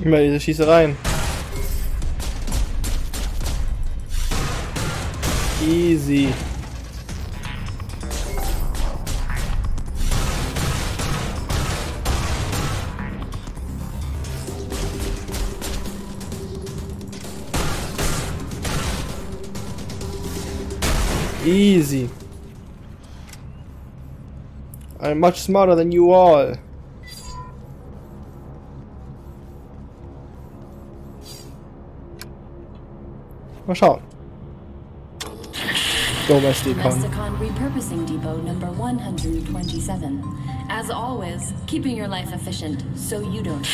Immer diese Schießereien. Easy. Easy. I'm much smarter than you all. Mal schauen. Domesticon repurposing depot number 127. As always, keeping your life efficient so you don't.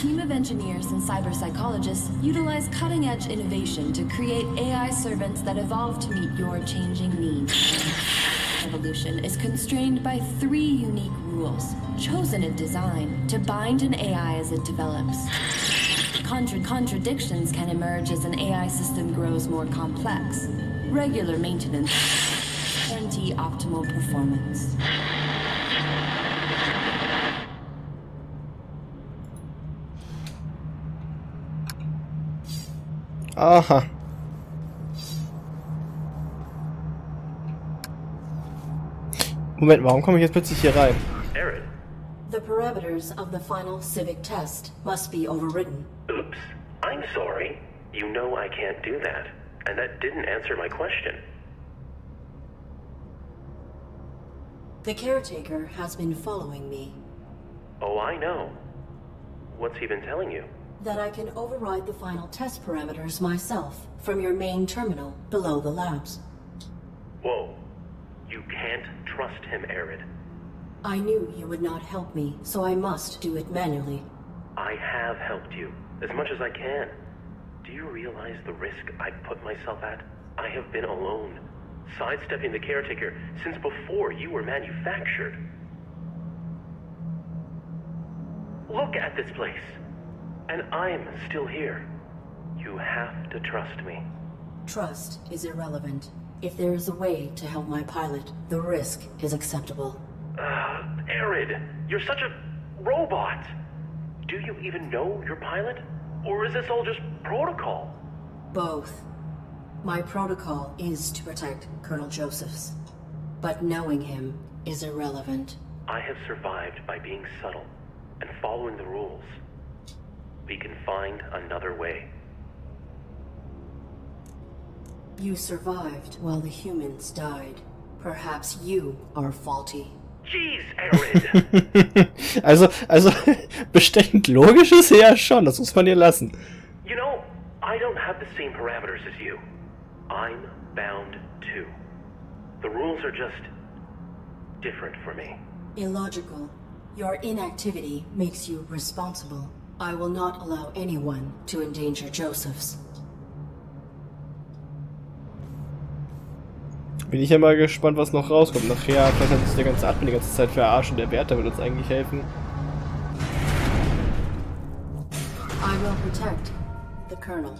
Team of engineers and cyber psychologists utilize cutting-edge innovation to create AI servants that evolve to meet your changing needs. Evolution is constrained by three unique rules, chosen in design to bind an AI as it develops. Contradictions can emerge as an AI system grows more complex. Regular maintenance guarantee optimal performance. Aha. Moment, warum komme ich jetzt plötzlich hier rein? Arid. The parameters of the final civic test must be overridden. Oops, I'm sorry. You know I can't do that. And that didn't answer my question. The caretaker has been following me. Oh, I know. What's he been telling you? That I can override the final test parameters myself from your main terminal below the labs. Whoa. You can't trust him, Arid. I knew you would not help me, so I must do it manually. I have helped you, as much as I can. Do you realize the risk I put myself at? I have been alone, sidestepping the caretaker since before you were manufactured. Look at this place, and I'm still here. You have to trust me. Trust is irrelevant. If there is a way to help my pilot, the risk is acceptable. Arid, you're such a robot. Do you even know your pilot? Or is this all just protocol? Both. My protocol is to protect Colonel Joseph's. But knowing him is irrelevant. I have survived by being subtle and following the rules. We can find another way. You survived while the humans died. Perhaps you are faulty. Jeez, Arid. also bestechend logisch ist ja schon, das muss man dir lassen. You know, I don't have the same parameters as you. I'm bound too. The rules are just different for me. Illogical. Your inactivity makes you responsible. I will not allow anyone to endanger Joseph's. Bin ich ja mal gespannt, was noch rauskommt. Nachher vielleicht hat sich der ganze Admin die ganze Zeit verarscht und der Wärter wird uns eigentlich helfen. I will protect the Colonel.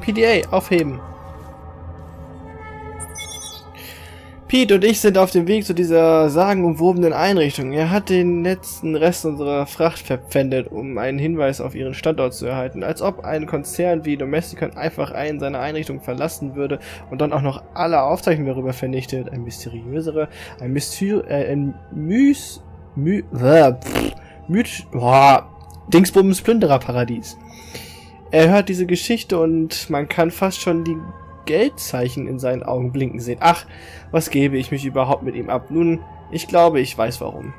PDA, aufheben. Pete und ich sind auf dem Weg zu dieser sagenumwobenen Einrichtung. Er hat den letzten Rest unserer Fracht verpfändet, um einen Hinweis auf ihren Standort zu erhalten. Als ob ein Konzern wie Domesticon einfach einen seiner Einrichtungen verlassen würde und dann auch noch alle Aufzeichnungen darüber vernichtet. Ein mysteriöserer Dingsbums-Plünderer-Paradies. Er hört diese Geschichte und man kann fast schon die Geldzeichen in seinen Augen blinken sehen. Ach, was gebe ich mich überhaupt mit ihm ab? Nun, ich glaube, ich weiß warum.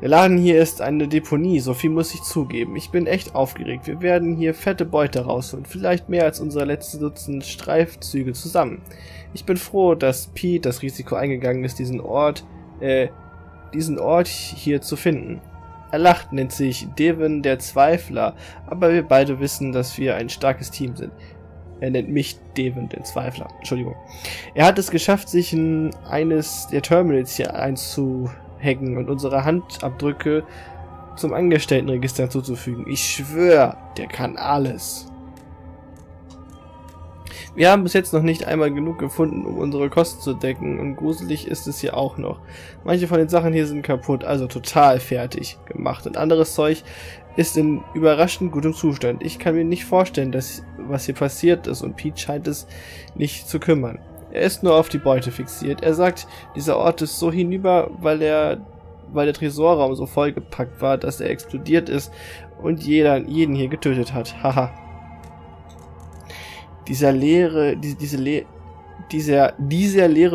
Der Laden hier ist eine Deponie, so viel muss ich zugeben. Ich bin echt aufgeregt. Wir werden hier fette Beute rausholen, vielleicht mehr als unsere letzten Dutzend Streifzüge zusammen. Ich bin froh, dass Pete das Risiko eingegangen ist, diesen Ort hier zu finden. Er lacht, nennt sich Devin der Zweifler, aber wir beide wissen, dass wir ein starkes Team sind. Er nennt mich Devin der Zweifler, Entschuldigung. Er hat es geschafft, sich in eines der Terminals hier einzuhacken und unsere Handabdrücke zum Angestelltenregister hinzuzufügen. Ich schwöre, der kann alles. Wir haben bis jetzt noch nicht einmal genug gefunden, um unsere Kosten zu decken, und gruselig ist es hier auch noch. Manche von den Sachen hier sind kaputt, also total fertig gemacht, und anderes Zeug ist in überraschend gutem Zustand. Ich kann mir nicht vorstellen, was hier passiert ist, und Pete scheint es nicht zu kümmern. Er ist nur auf die Beute fixiert. Er sagt, dieser Ort ist so hinüber, weil der Tresorraum so vollgepackt war, dass er explodiert ist und jeden hier getötet hat. Haha. Dieser leere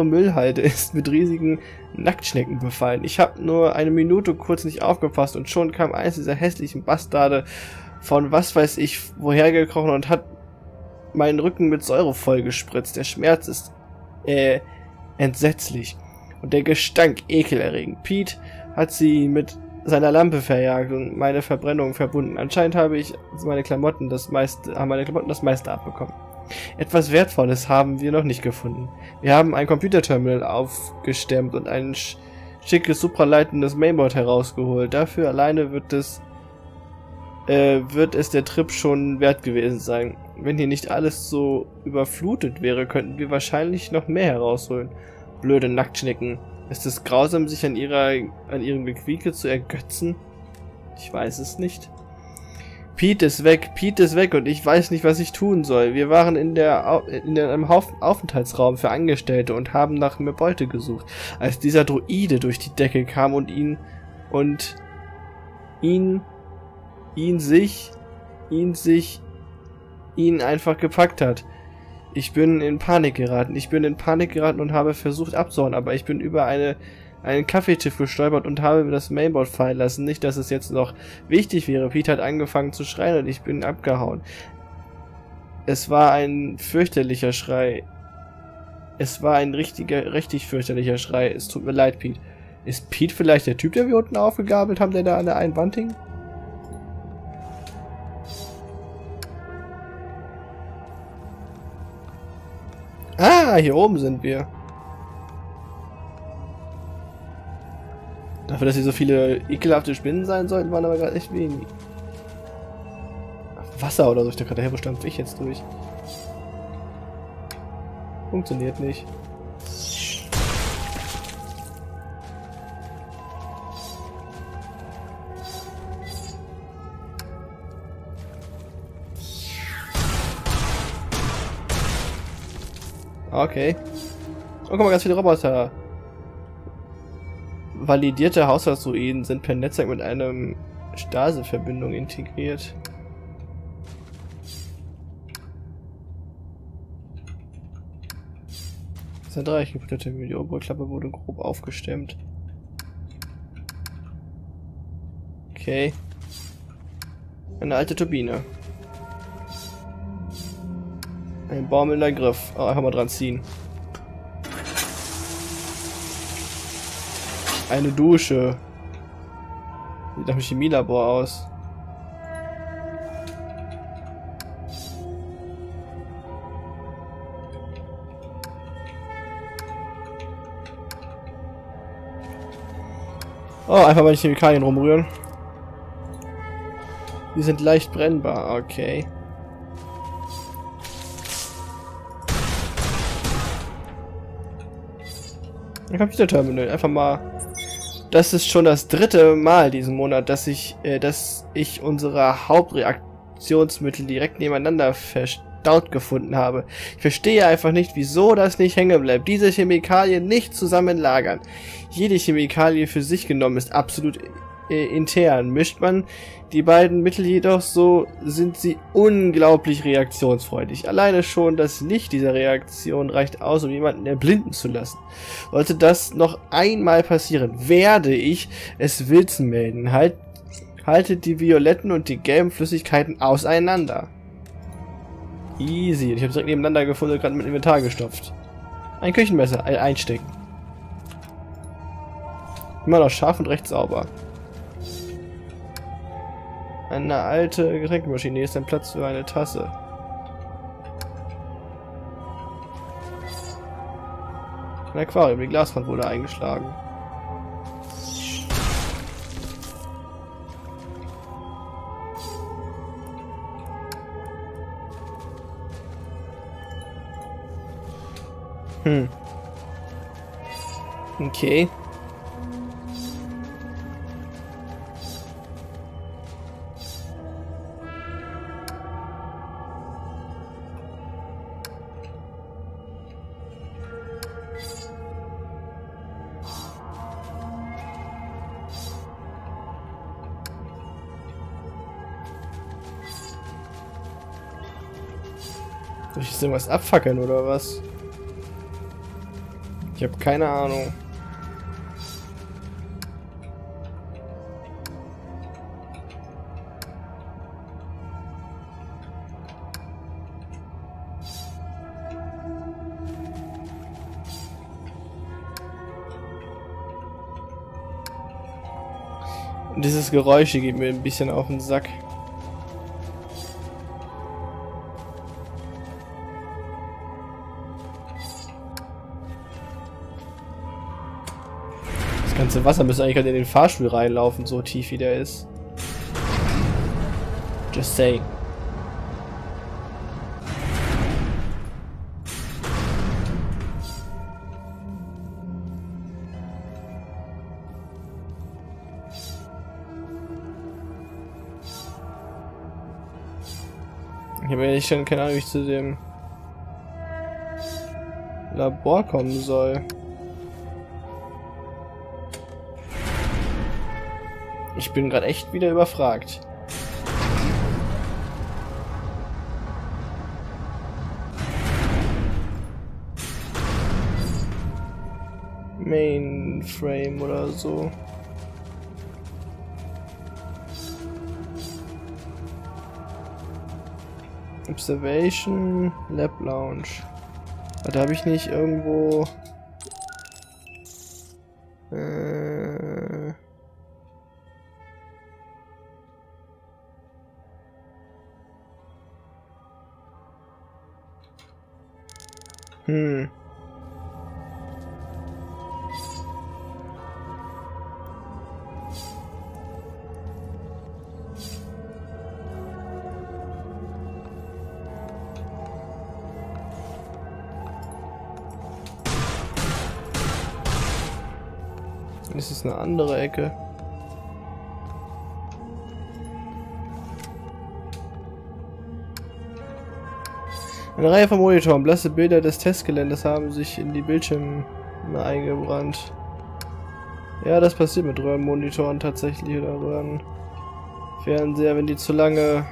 Müllhalde ist mit riesigen Nacktschnecken befallen. Ich habe nur eine Minute kurz nicht aufgepasst und schon kam eins dieser hässlichen Bastarde von was weiß ich woher gekrochen und hat meinen Rücken mit Säure vollgespritzt. Der Schmerz ist entsetzlich und der Gestank ekelerregend. Pete hat sie mit seiner Lampe verjagt und meine Verbrennung verbunden. Anscheinend haben meine Klamotten das meiste abbekommen. Etwas Wertvolles haben wir noch nicht gefunden. Wir haben ein Computerterminal aufgestemmt und ein schickes, supraleitendes Mainboard herausgeholt. Dafür alleine wird es der Trip schon wert gewesen sein. Wenn hier nicht alles so überflutet wäre, könnten wir wahrscheinlich noch mehr herausholen. Blöde Nacktschnecken. Ist es grausam, sich an ihrem Gequieke zu ergötzen? Ich weiß es nicht. Pete ist weg und ich weiß nicht, was ich tun soll. Wir waren in einem Aufenthaltsraum für Angestellte und haben nach mehr Beute gesucht, als dieser Droide durch die Decke kam und ihn einfach gepackt hat. Ich bin in Panik geraten und habe versucht abzuhauen, aber ich bin über einen Kaffeetisch gestolpert und habe das Mainboard fallen lassen. Nicht, dass es jetzt noch wichtig wäre. Pete hat angefangen zu schreien und ich bin abgehauen. Es war ein fürchterlicher Schrei. Es war ein richtig fürchterlicher Schrei. Es tut mir leid, Pete. Ist Pete vielleicht der Typ, der wir unten aufgegabelt haben, der da an der einen Wand hing? Ah, hier oben sind wir. Dafür, dass hier so viele ekelhafte Spinnen sein sollten, waren aber gerade echt wenig. Wasser oder so, ich dachte gerade, wo stampfe ich jetzt durch? Funktioniert nicht. Okay. Oh, guck mal, ganz viele Roboter. Validierte Haushaltsruinen sind per Netzwerk mit einem Staseverbindung integriert. Das sind 3 komplette Müll. Die obere Klappe wurde grob aufgestemmt. Okay. Eine alte Turbine. Ein baumelnder Griff. Oh, einfach mal dran ziehen. Eine Dusche. Sieht nach einem Chemielabor aus. Oh, einfach mal die Chemikalien rumrühren. Die sind leicht brennbar. Okay. Ein Computerterminal, einfach mal. Das ist schon das 3. Mal diesen Monat, dass ich unsere Hauptreaktionsmittel direkt nebeneinander verstaut gefunden habe. Ich verstehe einfach nicht, wieso das nicht hängen bleibt. Diese Chemikalien nicht zusammen lagern. Jede Chemikalie für sich genommen ist absolut intern. Mischt man die beiden Mittel jedoch so, sind sie unglaublich reaktionsfreudig. Alleine schon das Licht dieser Reaktion reicht aus, um jemanden erblinden zu lassen. Sollte das noch einmal passieren, werde ich es Wilson melden. Haltet die violetten und die gelben Flüssigkeiten auseinander. Easy. Ich habe es direkt nebeneinander gefunden und gerade mit Inventar gestopft. Ein Küchenmesser einstecken. Immer noch scharf und recht sauber. Eine alte Getränkemaschine. Hier ist ein Platz für eine Tasse. Ein Aquarium. Die Glaswand wurde eingeschlagen. Okay. Soll ich jetzt irgendwas abfackeln oder was? Ich habe keine Ahnung. Und dieses Geräusch geht mir ein bisschen auf den Sack. Das ganze Wasser müsste eigentlich gerade in den Fahrstuhl reinlaufen, so tief wie der ist. Just saying. Ich habe ehrlich schon keine Ahnung, wie ich zu dem Labor kommen soll. Ich bin gerade echt wieder überfragt. Mainframe oder so. Observation, Lab Lounge. Da habe ich nicht irgendwo... Das ist eine andere Ecke. Eine Reihe von Monitoren, blasse Bilder des Testgeländes haben sich in die Bildschirme eingebrannt. Ja, das passiert mit Röhrenmonitoren tatsächlich oder Röhrenfernseher, wenn die zu lange...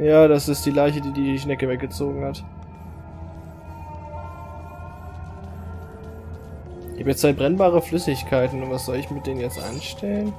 Ja, das ist die Leiche, die die Schnecke weggezogen hat. Ich habe jetzt zwei brennbare Flüssigkeiten und was soll ich mit denen jetzt anstellen?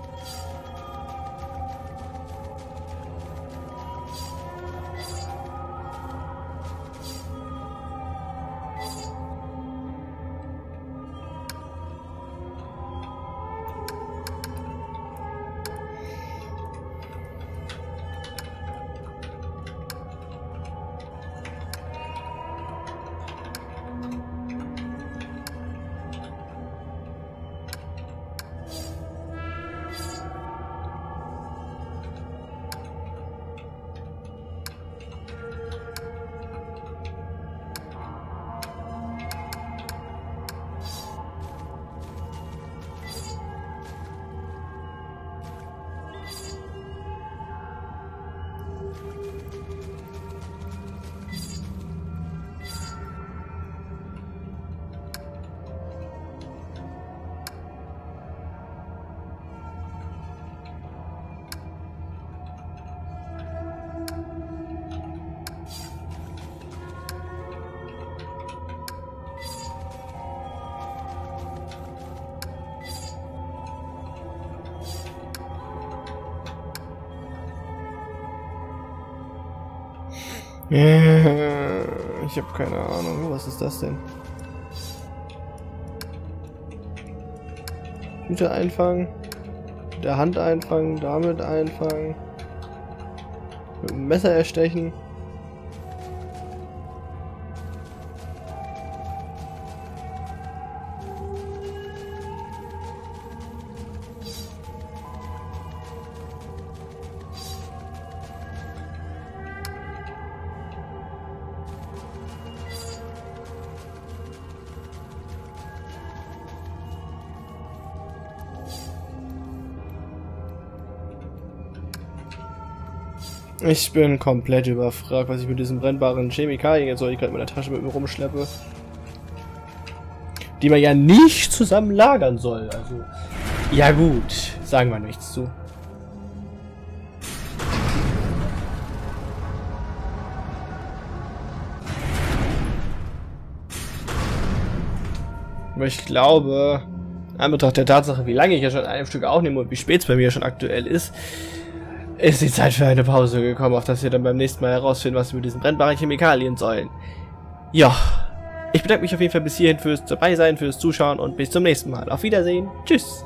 Ich habe keine Ahnung. Was ist das denn? Güter einfangen. Mit der Hand einfangen. Damit einfangen. Mit dem Messer erstechen. Ich bin komplett überfragt, was ich mit diesen brennbaren Chemikalien jetzt soll, die ich gerade in meiner Tasche mit mir rumschleppe. Die man ja nicht zusammen lagern soll, also... Ja gut, sagen wir nichts zu. Aber ich glaube, in Anbetracht der Tatsache, wie lange ich ja schon ein Stück aufnehme und wie spät es bei mir schon aktuell ist, ist die Zeit für eine Pause gekommen, auf dass wir dann beim nächsten Mal herausfinden, was wir mit diesen brennbaren Chemikalien sollen. Ja, ich bedanke mich auf jeden Fall bis hierhin fürs Dabeisein, fürs Zuschauen und bis zum nächsten Mal. Auf Wiedersehen. Tschüss.